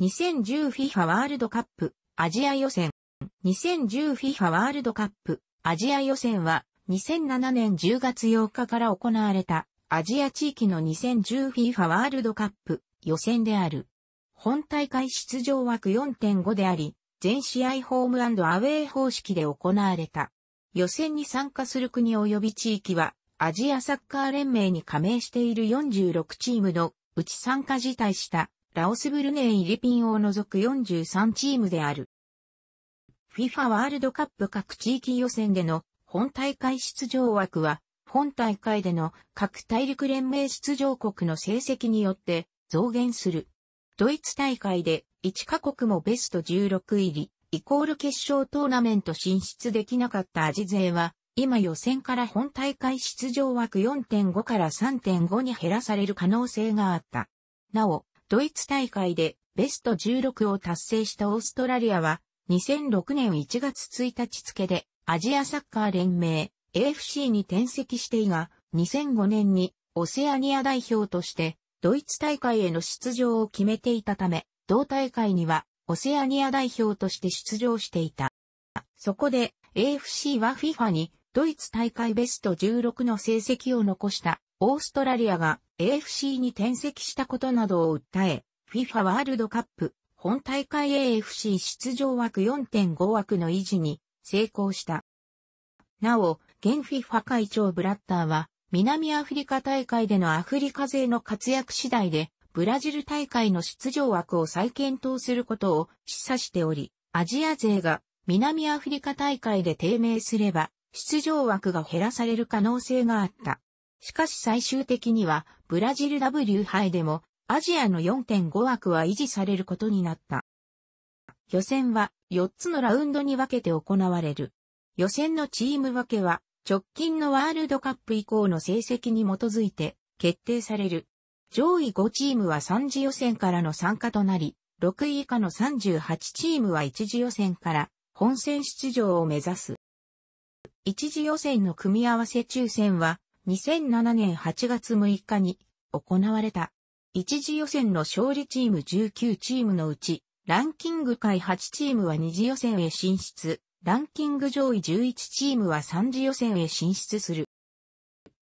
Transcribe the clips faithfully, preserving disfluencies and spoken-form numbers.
にせんじゅう FIFA ワールドカップアジア予選。にせんじゅう FIFA ワールドカップアジア予選はにせんななねんじゅうがつようかから行われたアジア地域の にせんじゅう FIFA ワールドカップ予選である。本大会出場枠 よんてんご であり、全試合ホーム&アウェイ方式で行われた。予選に参加する国及び地域は、アジアサッカー連盟に加盟しているよんじゅうろくチームのうち参加辞退した、ラオスブルネイ・イリピンを除くよんじゅうさんチームである。FIFA ワールドカップ各地域予選での本大会出場枠は、本大会での各大陸連盟出場国の成績によって増減する。ドイツ大会でいちかこくもベストじゅうろく入り、イコール決勝トーナメント進出できなかったアジ勢は、今予選から本大会出場枠 よんてんご から さんてんご に減らされる可能性があった。なお、ドイツ大会でベストじゅうろくを達成したオーストラリアは、にせんろくねんいちがつついたち付でアジアサッカー連盟 エーエフシー に転籍していが、にせんごねんにオセアニア代表として、ドイツ大会への出場を決めていたため、同大会にはオセアニア代表として出場していた。そこで エーエフシー は FIFA にドイツ大会ベストじゅうろくの成績を残したオーストラリアが エーエフシー に転籍したことなどを訴え、FIFA ワールドカップ本大会 エーエフシー 出場枠 よんてんご 枠の維持に成功した。なお、現 FIFA 会長ブラッターは、南アフリカ大会でのアフリカ勢の活躍次第で、ブラジル大会の出場枠を再検討することを示唆しており、アジア勢が南アフリカ大会で低迷すれば、出場枠が減らされる可能性があった。しかし最終的には、ブラジル ダブリュー 杯でも、アジアの よんてんご 枠は維持されることになった。予選はよっつのラウンドに分けて行われる。予選のチーム分けは、直近のワールドカップ以降の成績に基づいて決定される。上位ごチームはさんじ予選からの参加となり、ろくい以下のさんじゅうはちチームはいちじ予選から本戦出場を目指す。いちじ予選の組み合わせ抽選はにせんななねんはちがつむいかに行われた。いちじ予選の勝利チームじゅうきゅうチームのうち、ランキング下位はちチームはにじ予選へ進出。ランキング上位じゅういちチームはさんじ予選へ進出する。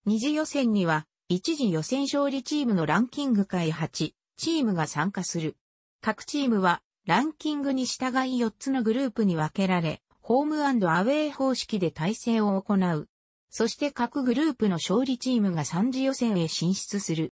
にじ予選には、いちじ予選勝利チームのランキング下位はちチームが参加する。各チームは、ランキングに従いよっつのグループに分けられ、ホーム&アウェイ方式で対戦を行う。そして各グループの勝利チームがさんじ予選へ進出する。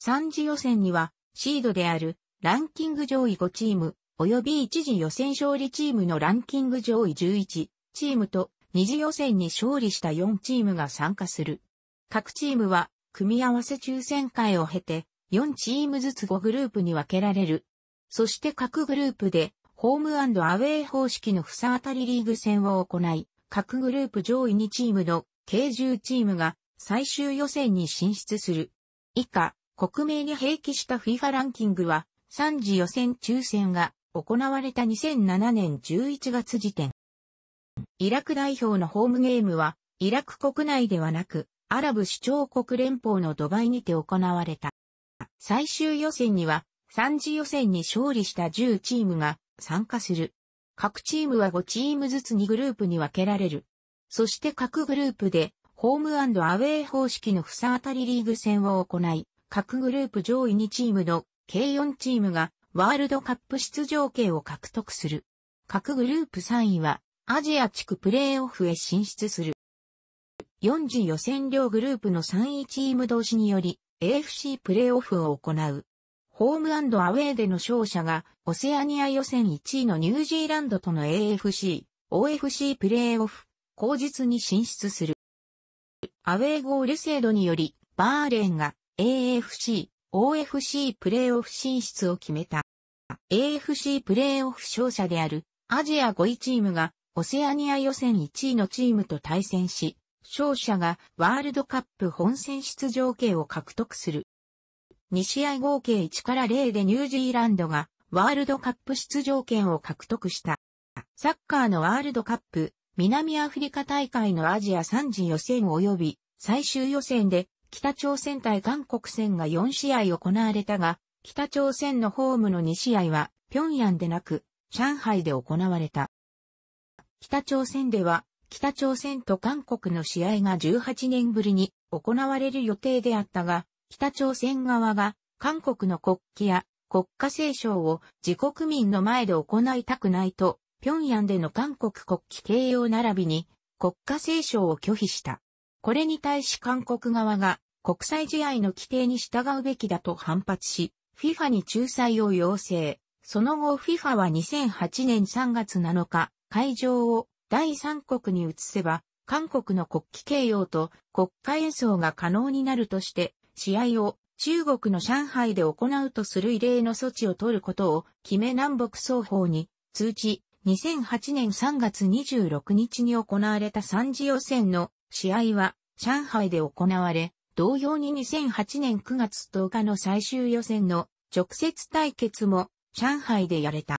さんじ予選には、シードである、ランキング上位ごチーム。及びいちじ予選勝利チームのランキング上位じゅういちチームとにじ予選に勝利したよんチームが参加する。各チームは組み合わせ抽選会を経てよんチームずつごグループに分けられる。そして各グループでホーム&アウェイ方式の房当たりリーグ戦を行い、各グループ上位にチームの計じゅうチームが最終予選に進出する。以下、国名に併記した FIFA ランキングはさんじ予選抽選が行われたにせんななねんじゅういちがつ時点。イラク代表のホームゲームは、イラク国内ではなく、アラブ首長国連邦のドバイにて行われた。最終予選には、さんじ予選に勝利したじゅうチームが参加する。各チームはごチームずつにグループに分けられる。そして各グループで、ホーム&アウェイ方式の房当たりリーグ戦を行い、各グループ上位にチームの計よんチームが、ワールドカップ出場権を獲得する。各グループさんいはアジア地区プレーオフへ進出する。よんじ予選両グループのさんいチーム同士により エーエフシー プレーオフを行う。ホーム&アウェイでの勝者がオセアニア予選いちいのニュージーランドとの エーエフシー、オーエフシー プレーオフ、後日に進出する。アウェイゴール制度によりバーレーンが エーエフシー、オーエフシー プレーオフ進出を決めた。エーエフシー プレーオフ勝者であるアジアごいチームがオセアニア予選いちいのチームと対戦し、勝者がワールドカップ本戦出場権を獲得する。にしあい合計いちからゼロでニュージーランドがワールドカップ出場権を獲得した。サッカーのワールドカップ、南アフリカ大会のアジアさんじ予選及び最終予選で、北朝鮮対韓国戦がよん試合行われたが、北朝鮮のホームのに試合は、平壌でなく、上海で行われた。北朝鮮では、北朝鮮と韓国の試合がじゅうはちねんぶりに行われる予定であったが、北朝鮮側が韓国の国旗や国歌斉唱を自国民の前で行いたくないと、平壌での韓国国旗掲揚並びに国歌斉唱を拒否した。これに対し韓国側が国際試合の規定に従うべきだと反発し、FIFA に仲裁を要請。その後 FIFA はにせんはちねんさんがつなのか、会場を第三国に移せば、韓国の国旗掲揚と国歌演奏が可能になるとして、試合を中国の上海で行うとする異例の措置を取ることを決め南北双方に通知、にせんはちねんさんがつにじゅうろくにちに行われたさん次予選の試合は上海で行われ、同様ににせんはちねんくがつとおかの最終予選の直接対決も上海でやれた。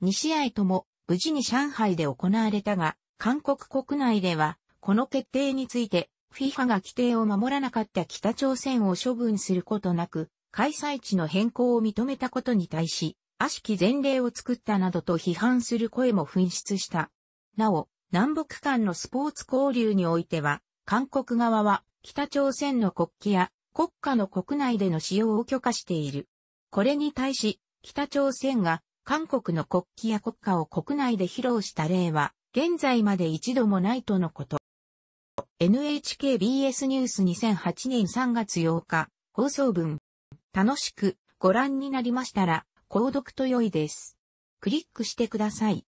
に試合とも無事に上海で行われたが、韓国国内ではこの決定について FIFA が規定を守らなかった北朝鮮を処分することなく、開催地の変更を認めたことに対し、悪しき前例を作ったなどと批判する声も噴出した。なお、南北間のスポーツ交流においては、韓国側は北朝鮮の国旗や国歌の国内での使用を許可している。これに対し、北朝鮮が韓国の国旗や国歌を国内で披露した例は、現在まで一度もないとのこと。エヌエイチケービーエス ニュースにせんはちねんさんがつようか、放送分。楽しくご覧になりましたら、購読と良いです。クリックしてください。